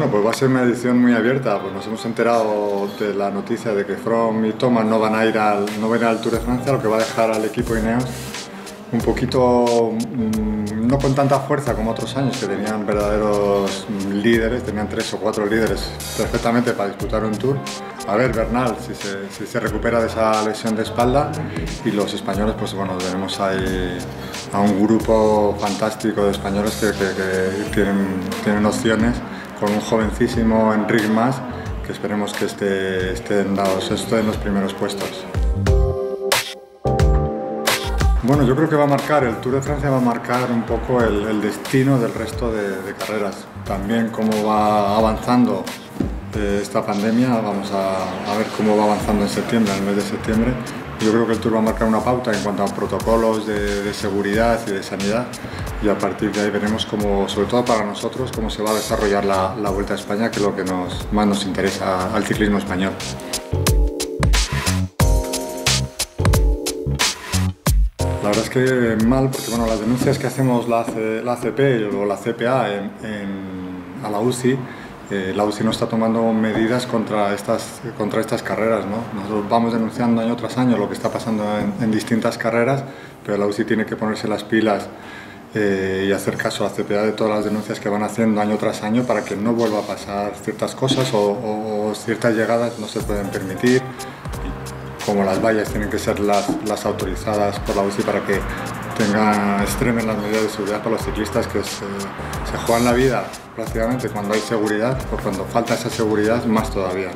Bueno, pues va a ser una edición muy abierta. Pues nos hemos enterado de la noticia de que Froome y Thomas no van a ir al Tour de Francia, lo que va a dejar al equipo INEOS un poquito, no con tanta fuerza como otros años, que tenían verdaderos líderes, tenían 3 o 4 líderes perfectamente para disputar un Tour. A ver, Bernal, si se recupera de esa lesión de espalda, y los españoles, pues bueno, tenemos ahí a un grupo fantástico de españoles que tienen opciones, con un jovencísimo Enric Mas, que esperemos que estén en los primeros puestos. Bueno, yo creo que el Tour de Francia va a marcar un poco el destino del resto de carreras. También cómo va avanzando esta pandemia, vamos a ver cómo va avanzando en septiembre, en el mes de septiembre. Yo creo que el Tour va a marcar una pauta en cuanto a protocolos de seguridad y de sanidad, y a partir de ahí veremos cómo, sobre todo para nosotros, cómo se va a desarrollar la Vuelta a España, que es lo que más nos interesa al ciclismo español. La verdad es que mal, porque bueno, las denuncias que hacemos la ACP o la CPA a la UCI, la UCI no está tomando medidas contra estas carreras, ¿no? Nosotros vamos denunciando año tras año lo que está pasando en distintas carreras, pero la UCI tiene que ponerse las pilas y hacer caso a la CPA de todas las denuncias que van haciendo año tras año, para que no vuelva a pasar ciertas cosas o ciertas llegadas no se pueden permitir. Como las vallas tienen que ser las autorizadas por la UCI para que extremen las medidas de seguridad para los ciclistas, que se juegan la vida prácticamente cuando hay seguridad, o cuando falta esa seguridad más todavía.